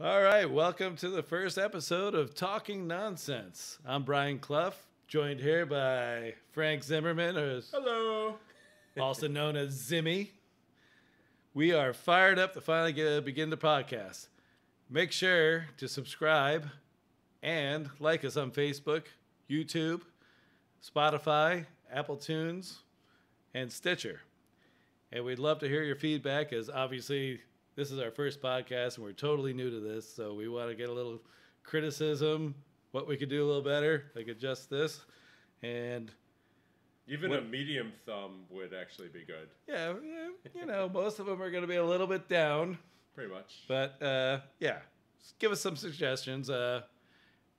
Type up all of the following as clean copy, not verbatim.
All right, welcome to the first episode of Talking Nonsense. I'm Brian Clough, joined here by Frank Zimmerman, or hello, also known as Zimmy. We are fired up to finally begin the podcast. Make sure to subscribe and like us on Facebook, YouTube, Spotify, Apple Tunes, and Stitcher. And we'd love to hear your feedback, as obviously this is our first podcast, and we're totally new to this, so we want to get a little criticism, what we could do a little better, like adjust this, and even a medium thumb would actually be good. Yeah, you know, most of them are going to be a little bit down. Pretty much. But, yeah, give us some suggestions. We're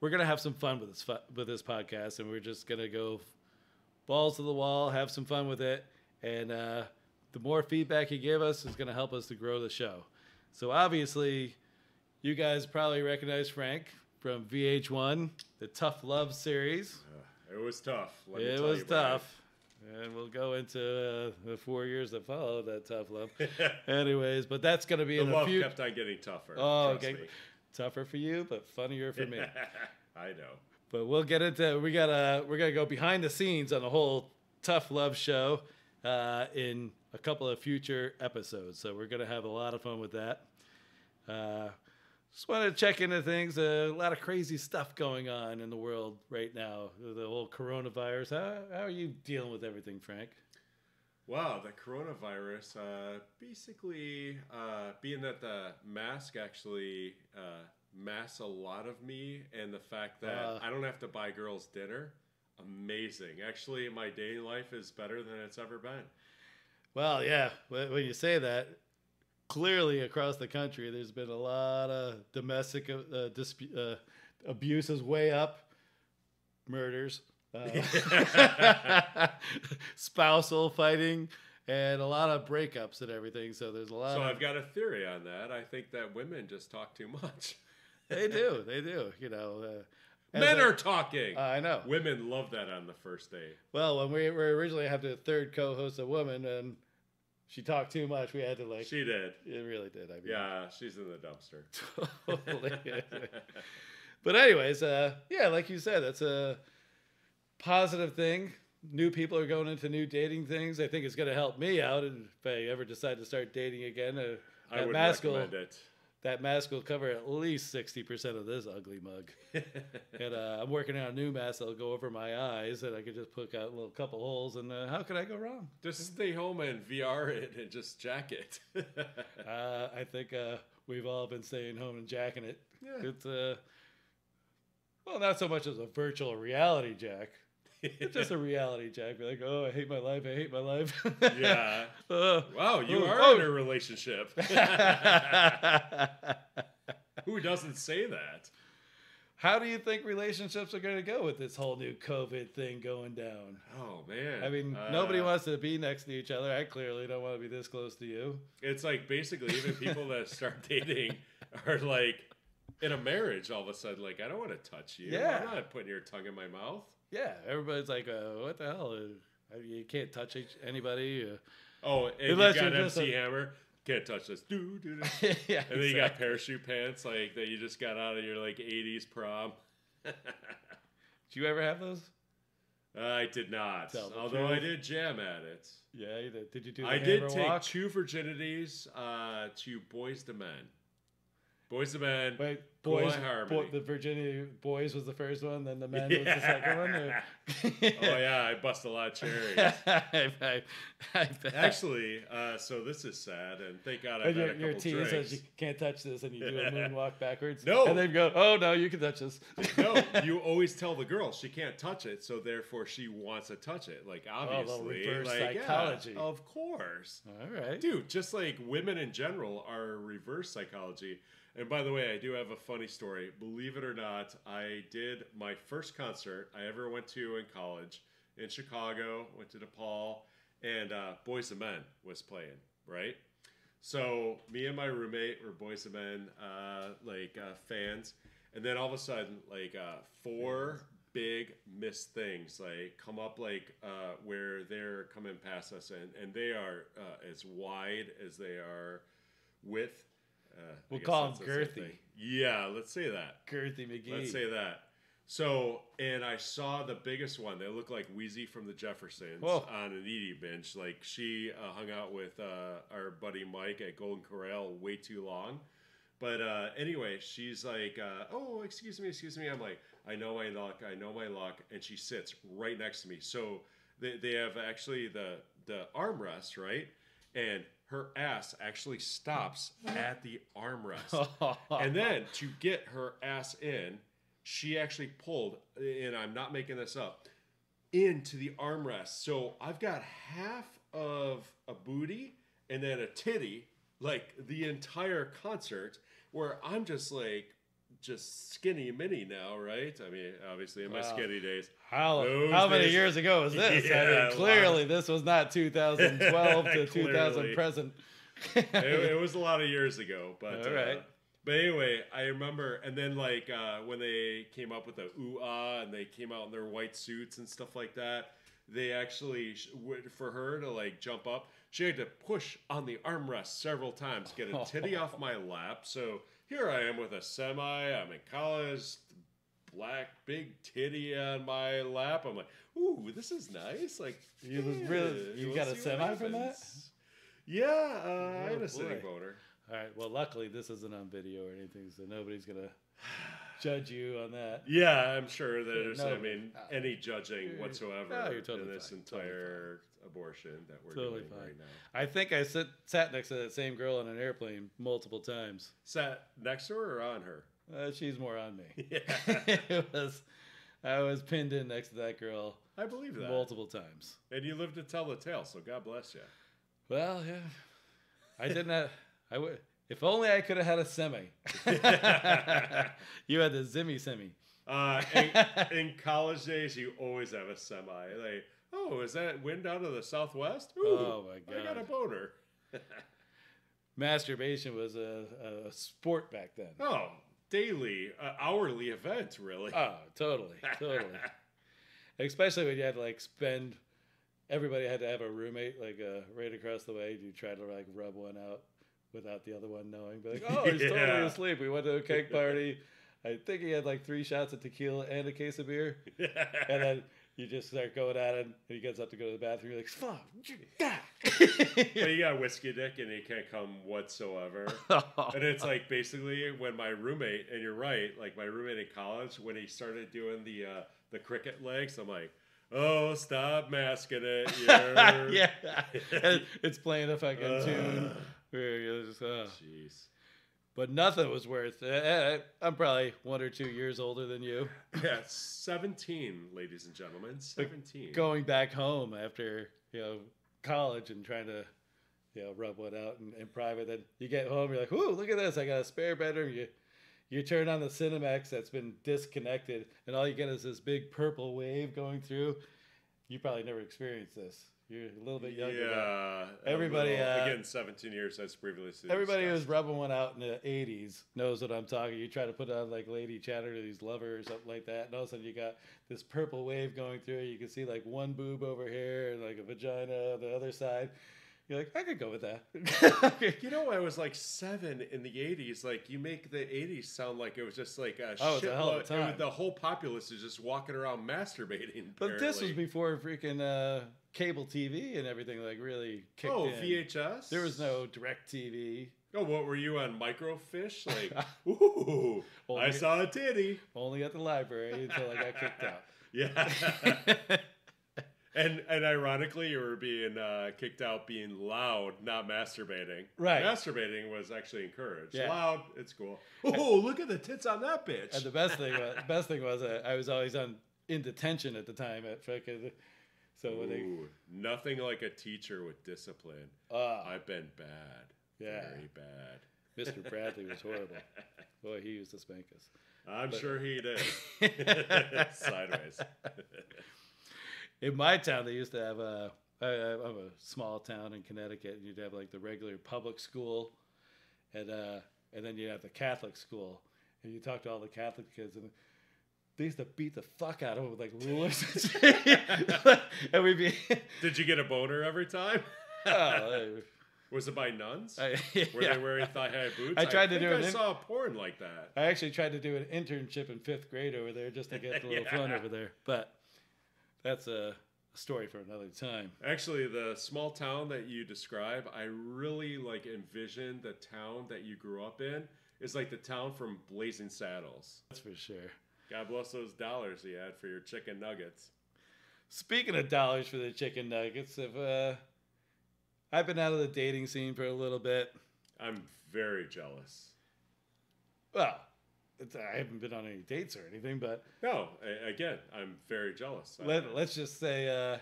going to have some fun with this podcast, and we're just going to go balls to the wall, have some fun with it, and the more feedback you give us is going to help us to grow the show. So obviously, you guys probably recognize Frank from VH1, the Tough Love series. It was tough. Let me tell you, it was tough. And we'll go into the 4 years that followed that tough love. Anyways, but that's going to be in the future. The love kept on getting tougher. Oh, okay. Tougher for you, but funnier for me. I know. But we'll get into. We're gonna go behind the scenes on the whole Tough Love show in a couple of future episodes, so we're gonna have a lot of fun with that. Just wanted to check into things. A lot of crazy stuff going on in the world right now. The whole coronavirus. How are you dealing with everything, Frank? Wow, the coronavirus. Basically, being that the mask actually masks a lot of me, and the fact that I don't have to buy girls dinner, amazing. Actually, my dating life is better than it's ever been. Well, yeah, when you say that, clearly across the country, there's been a lot of domestic abuses way up, murders, spousal fighting, and a lot of breakups and everything. So there's a lot. So I've got a theory on that. I think that women just talk too much. They do. They do. You know. Men are talking. I know. Women love that on the first date. Well, when we were originally having a third co-host, a woman, and she talked too much, we had to like. She did. It really did. I mean, yeah, she's in the dumpster. Totally. But anyways, yeah, like you said, that's a positive thing. New people are going into new dating things. I think it's going to help me out, and if I ever decide to start dating again, I would recommend it. That mask will cover at least 60% of this ugly mug. And I'm working on a new mask that'll go over my eyes, and I can just poke out a little couple holes, and how could I go wrong? Just stay home and VR it and just jack it. I think we've all been staying home and jacking it. Yeah. It's, well, not so much as a virtual reality jack. It's just a reality jack. Be like, oh, I hate my life. I hate my life. Yeah. Wow, you are in a relationship. Who doesn't say that? How do you think relationships are going to go with this whole new COVID thing going down? Oh, man. I mean, nobody wants to be next to each other. I clearly don't want to be this close to you. It's like basically even people that start dating are like in a marriage all of a sudden, like, I don't want to touch you. Yeah. I'm not putting your tongue in my mouth. Yeah, everybody's like, what the hell? You can't touch anybody. Oh, and unless you got MC Hammer. Can't touch this. Yeah, and then exactly. You got parachute pants like that you just got out of your like 80s prom. Did you ever have those? I did not. Although I did jam at it. Yeah, you did. Did you do the hammer walk? I did take 2 virginities to Boyz II Men. Boyz II Men. Wait, the Virginia Boys was the first one, then the Men was the second one? Or? Oh, yeah, I bust a lot of cherries. I bet. Actually, so this is sad, and thank God I had a couple drinks. Your team says you can't touch this, and you do a moonwalk backwards. No. And they go, oh, no, you can touch this. No, you always tell the girl she can't touch it, so therefore she wants to touch it. Like, obviously. Oh, like, psychology. Yeah, of course. All right. Dude, just like women in general are reverse psychology. And by the way, I do have a funny story. Believe it or not, I did my first concert I ever went to in college in Chicago, went to DePaul, and Boyz II Men was playing, right? So me and my roommate were Boyz II Men fans. And then all of a sudden, like 4 big missed things like come up like where they're coming past us, and they are as wide as they are width. We'll call him Girthy. Yeah, let's say that. Girthy McGee. Let's say that. So, and I saw the biggest one. They look like Wheezy from the Jeffersons on an Edie binge. Like, she hung out with our buddy Mike at Golden Corral way too long. But anyway, she's like, oh, excuse me. I'm like, I know my luck. And she sits right next to me. So they have actually the armrest, right? And her ass actually stops at the armrest. And then to get her ass in, she actually pulled, and I'm not making this up, into the armrest. So I've got half of a booty and then a titty, like the entire concert, where I'm just like, just skinny mini now, right? I mean, obviously in my skinny days. How many years ago was this? Yeah, I mean, clearly this was not 2012 to 2000 present. It was a lot of years ago, but all right. But anyway, I remember, and then like when they came up with the ooh-ah and they came out in their white suits and stuff like that, they actually, for her to like jump up, she had to push on the armrest several times, get a titty off my lap. So here I am with a semi, I'm in college, black, big titty on my lap. I'm like, ooh, this is nice. Like, you got a semi from that? Yeah, I had a sitting boner. All right. Well, luckily this isn't on video or anything, so nobody's gonna judge you on that. Yeah, I'm sure there's. No, I mean, any judging whatsoever you're totally in this entire abortion that we're doing right now. I think I sat next to that same girl on an airplane multiple times. Sat next to her or on her? She's more on me. Yeah. I was pinned in next to that girl. I believe that multiple times. And you lived to tell the tale, so God bless you. Well, yeah, I did not. I would, if only I could have had a semi. You had the Zimmy semi. In college days, you always have a semi. Like, oh, is that wind out of the southwest? Ooh, oh my God! I got a boner. Masturbation was a sport back then. Oh, daily, hourly event, really. Oh, totally. Especially when you had to like spend. Everybody had to have a roommate like right across the way. You tried to like rub one out without the other one knowing. But like, oh, he's totally asleep. We went to a cake party. I think he had like 3 shots of tequila and a case of beer. And then you just start going at it, and he gets up to go to the bathroom. You're like, fuck. But you got a whiskey dick, and he can't come whatsoever. And it's like basically when my roommate, and you're right, like my roommate in college, when he started doing the cricket legs, I'm like, oh, stop masking it. Yeah. It's playing a fucking tune. Jeez. But nothing was worth it. I'm probably 1 or 2 years older than you. Yeah, 17, ladies and gentlemen. 17. But going back home after college and trying to rub one out in private. Then you get home, you're like, ooh, look at this! I got a spare bedroom. You turn on the Cinemax that's been disconnected, and all you get is this big purple wave going through. You probably never experienced this. You're a little bit younger. Yeah. Everybody. Again, 17 years. That's previously. Everybody who's rubbing one out in the 80s knows what I'm talking. You try to put on like Lady Chatterley's Lover or something like that, and all of a sudden you got this purple wave going through. You can see like one boob over here and like a vagina on the other side. You're like, I could go with that. I was like 7 in the 80s. Like, you make the 80s sound like it was just like a shitload. The whole populace is just walking around masturbating. But apparently. This was before freaking cable TV and everything like really kicked in. VHS? There was no direct TV. Oh, what were you on, Microfiche? Like, ooh, I saw a titty. Only at the library until I got kicked out. Yeah. And ironically, you were being kicked out being loud, not masturbating. Right. Masturbating was actually encouraged. Yeah. Loud, it's cool. Oh, look at the tits on that bitch. And the best thing was, I was always in detention at the time at fucking. So when nothing like a teacher with discipline. I've been bad. Yeah. Very bad. Mr. Bradley was horrible. Boy, he used to spank us. I'm sure he did. Sideways. In my town, they used to have I'm a small town in Connecticut, and you'd have like the regular public school, and then you'd have the Catholic school, and you talk to all the Catholic kids, and they used to beat the fuck out of them with like rulers. And we'd be. Did you get a boner every time? Oh, Was it by nuns? Were they wearing thigh-high boots? I tried to do it. I saw porn like that. I actually tried to do an internship in fifth grade over there just to get a little fun over there. But that's a story for another time. Actually, the small town that you describe, I really like envision the town that you grew up in. It's like the town from Blazing Saddles. That's for sure. God bless those dollars you had for your chicken nuggets. Speaking of dollars for the chicken nuggets, if I've been out of the dating scene for a little bit. I'm very jealous. Well, I haven't been on any dates or anything, but... No, again, I'm very jealous. Let's just say,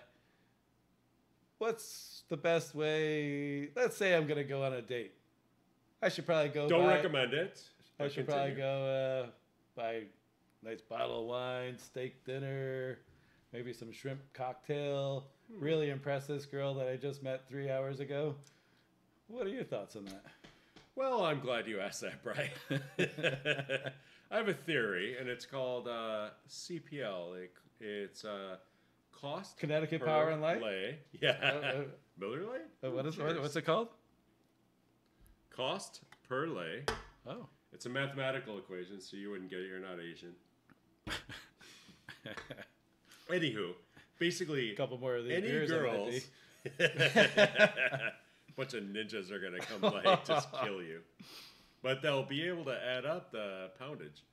what's the best way... Let's say I'm going to go on a date. I should probably go I should probably go buy a nice bottle of wine, steak dinner, maybe some shrimp cocktail. Really impress this girl that I just met 3 hours ago. What are your thoughts on that? Well, I'm glad you asked that, Brian. I have a theory, and it's called CPL. It's cost Connecticut per Power and Light. Lay. Yeah, Miller Lite. What's it called? Cost per lay. Oh, it's a mathematical equation, so you wouldn't get it. You're not Asian. Anywho, basically, a couple more of these any girls, bunch of ninjas are gonna come by just kill you, but they'll be able to add up the poundage.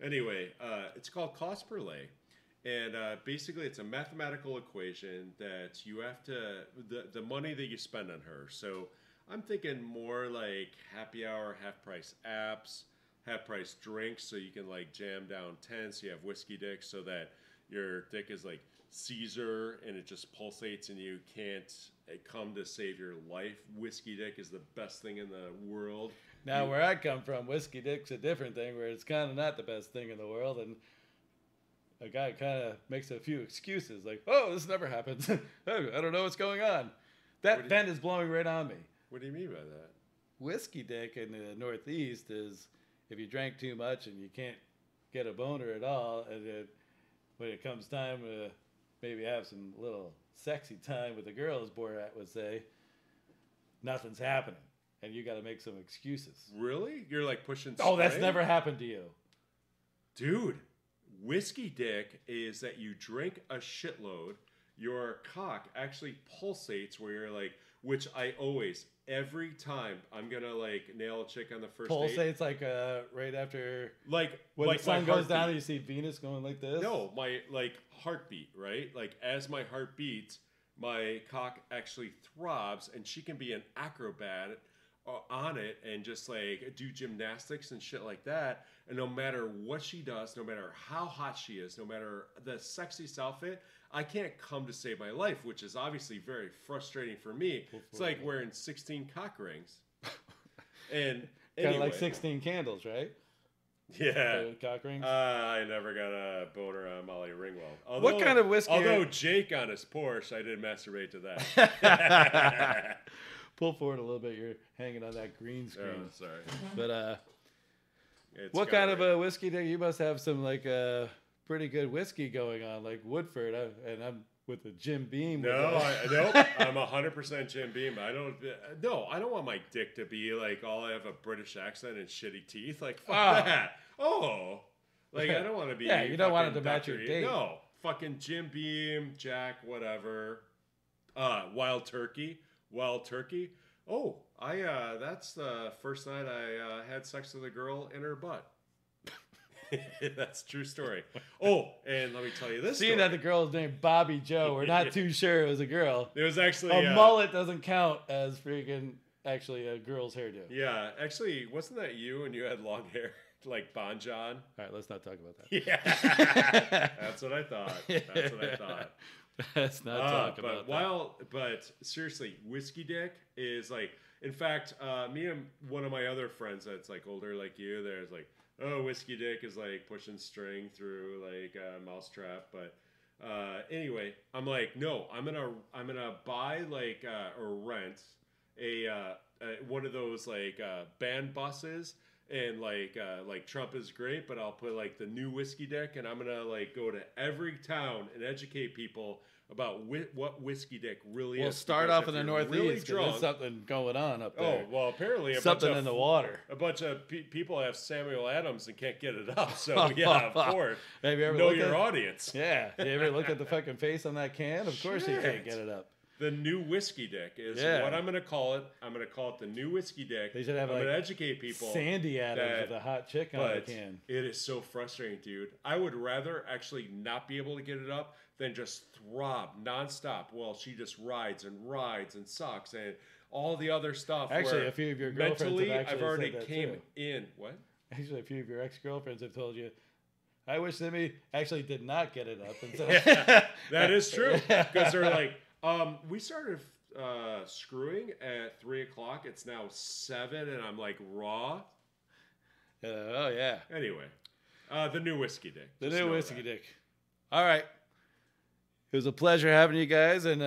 Anyway, it's called cost per lay, and basically, it's a mathematical equation that you have to the money that you spend on her. So I'm thinking more like happy hour, half-price apps, half-price drinks, so you can like jam down 10, so you have whiskey dick, so that your dick is like Caesar, and it just pulsates, and you can't come to save your life. Whiskey dick is the best thing in the world. Now, where I come from, whiskey dick's a different thing, where it's kind of not the best thing in the world, and a guy kind of makes a few excuses, like, oh, this never happens. I don't know what's going on. That vent is blowing right on me. What do you mean by that? Whiskey dick in the Northeast is if you drank too much and you can't get a boner at all, and when it comes time to maybe have some little sexy time with the girls, Borat would say, nothing's happening, and you got to make some excuses. Really? You're like pushing straight? Oh, that's never happened to you. Dude, whiskey dick is that you drink a shitload, your cock actually pulsates where you're like, which I always, every time, I'm going to, like, nail a chick on the first date. Pulsates, like, right after... Like, when the sun goes down and you see Venus going like this? No, my, like, heartbeat, right? Like, as my heart beats, my cock actually throbs, and she can be an acrobat on it and just, like, do gymnastics and shit like that. And no matter what she does, no matter how hot she is, no matter the sexiest outfit... I can't come to save my life, which is obviously very frustrating for me. It's like wearing 16 cock rings. And anyway, kind of like 16 candles, right? Yeah. Cock rings? I never got a boner on Molly Ringwald. Although, what kind of whiskey? Although Jake on his Porsche, I did masturbate to that. Pull forward a little bit. You're hanging on that green screen. Oh, sorry. But what kind of a whiskey do you must have some like... pretty good whiskey going on, like Woodford, and I'm with a Jim Beam. Nope, I'm 100% Jim Beam. I don't want my dick to be like, all I have a British accent and shitty teeth. Like, fuck that. Oh, like I don't want to be. Yeah, you don't want it to match your date. No, fucking Jim Beam, Jack, whatever. Wild Turkey. Oh, that's the first night I had sex with a girl in her butt. That's a true story. Oh, and let me tell you this. Seeing that the girl is named Bobby Joe, we're not too sure it was a girl. It was actually a mullet doesn't count as freaking actually a girl's hairdo. Yeah, actually, wasn't that you when you had long hair like Bon John? All right, let's not talk about that. Yeah, that's what I thought. Let's not talk about that. But seriously, whiskey dick is like. In fact, me and one of my other friends that's like older like you, there's like. Oh, whiskey dick is like pushing string through like a mousetrap. But anyway, I'm like, no, I'm gonna buy like or rent one of those like band buses and like Trump is great, but I'll put like the new whiskey dick and I'm gonna like go to every town and educate people about what whiskey dick really is. We'll start off in the Northeast. Really drunk, there's something going on up there. Oh, well, apparently something in the water. A bunch of people have Samuel Adams and can't get it up. So, yeah, of course. Have you ever know your audience. Yeah. You ever look at the fucking face on that can? Of course you can't get it up. The new whiskey dick is what I'm going to call it. I'm going to call it the new whiskey dick. They should have I'm going to educate people. Sandy Adams with a hot chick on the can. It is so frustrating, dude. I would rather actually not be able to get it up than just throb nonstop while she just rides and sucks and all the other stuff. Actually, a few of your girlfriends mentally, have actually I've already said that came too. In. What? Actually, a few of your ex-girlfriends have told you, I wish Zimmy actually did not get it up. And so that is true. Because they're like, we started screwing at 3 o'clock. It's now 7, and I'm like raw. Oh yeah. Anyway, the new whiskey dick. The new whiskey dick. All right. It was a pleasure having you guys. And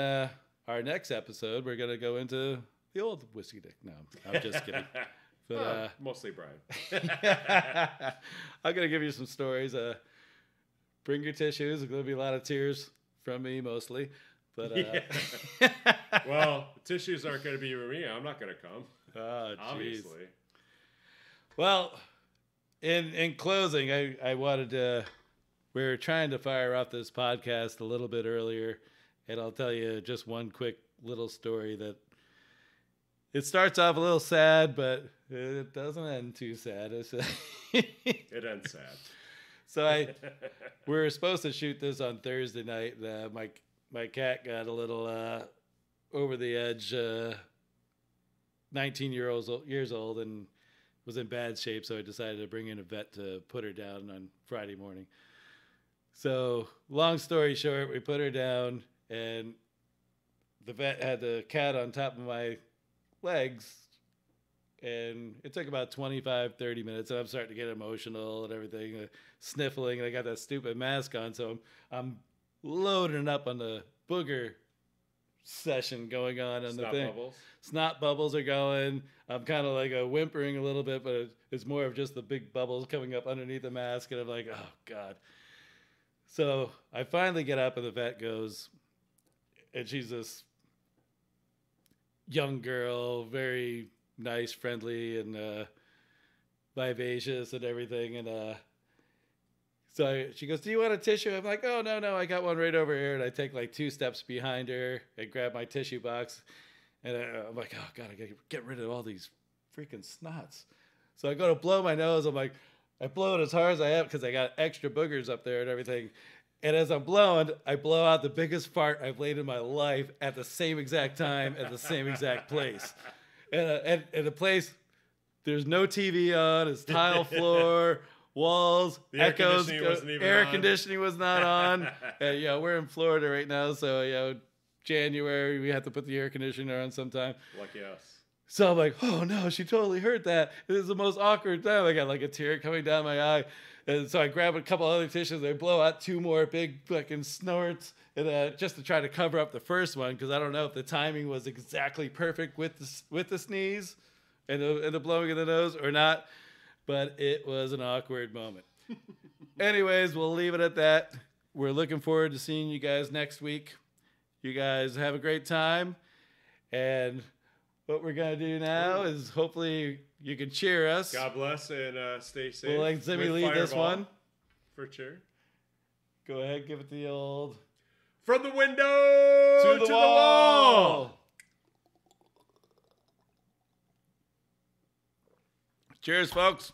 our next episode, we're gonna go into the old whiskey dick. No, I'm just kidding. But, mostly Brian. I'm gonna give you some stories. Bring your tissues. There's gonna be a lot of tears from me, mostly. But well, tissues aren't going to be for me. I'm not going to come. Oh, obviously. Well, in closing, I wanted to. We were trying to fire off this podcast a little bit earlier, and I'll tell you just one quick little story that. It starts off a little sad, but it doesn't end too sad. It ends sad. So we were supposed to shoot this on Thursday night. My cat got a little over the edge, 19 years old, and was in bad shape, so I decided to bring in a vet to put her down on Friday morning. So long story short, we put her down, and the vet had the cat on top of my legs, and it took about 25, 30 minutes, and I'm starting to get emotional and everything, sniffling, and I got that stupid mask on, so I'm loading up on the booger session going on the thing. Bubbles. Snot bubbles are going. I'm kind of like whimpering a little bit, but it's more of just the big bubbles coming up underneath the mask, and I'm like, oh, God. So I finally get up, and the vet goes, and she's this young girl, very nice, friendly, and vivacious and everything, and so she goes, do you want a tissue? I'm like, oh, no, I got one right over here. And I take like 2 steps behind her and grab my tissue box. And I'm like, oh, God, I got to get rid of all these freaking snots. So I go to blow my nose. I'm like, I blow it as hard as I am because I got extra boogers up there and everything. And as I'm blowing, I blow out the biggest fart I've laid in my life at the same exact time at the same exact place. And the place, there's no TV on. It's tile floor. Walls, echoes, air conditioning was not on. Yeah, we're in Florida right now, so January we have to put the air conditioner on sometime. Lucky us. So I'm like, oh no, she totally heard that. This is the most awkward time. I got like a tear coming down my eye, and so I grab a couple other tissues. I blow out 2 more big fucking snorts, and just to try to cover up the first one because I don't know if the timing was exactly perfect with the sneeze and the blowing of the nose or not. But it was an awkward moment. Anyways, we'll leave it at that. We're looking forward to seeing you guys next week. You guys have a great time. And what we're going to do now is hopefully you can cheer us. God bless and stay safe. We'll let Zimmy lead this one. For sure. Go ahead, give it the old. From the window to the wall. Cheers, folks.